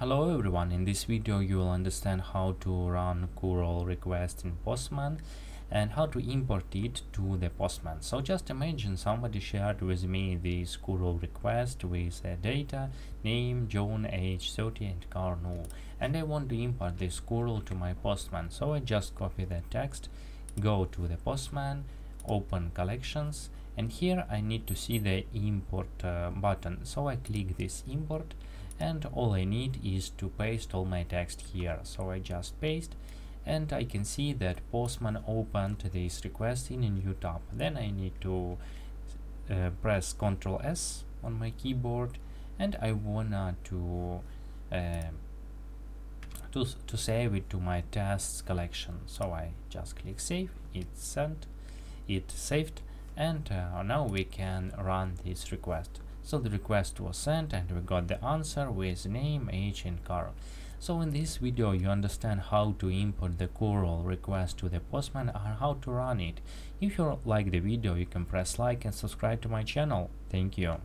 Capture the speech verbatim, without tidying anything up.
Hello everyone, in this video you will understand how to run curl request in Postman and how to import it to the Postman. So just imagine somebody shared with me this curl request with uh, data, name, John, age thirty and car null, and I want to import this curl to my Postman. So I just copy the text, go to the Postman, open collections, and here I need to see the import uh, button. So I click this import, and all I need is to paste all my text here. So I just paste, and I can see that Postman opened this request in a new tab. Then I need to uh, press Ctrl S on my keyboard, and I wanna to, uh, to to save it to my tests collection. So I just click save, it's sent, it saved, and uh, now we can run this request. So the request was sent and we got the answer with name, age and car. So in this video you understand how to import the curl request to the Postman and how to run it. If you like the video, you can press like and subscribe to my channel. Thank you.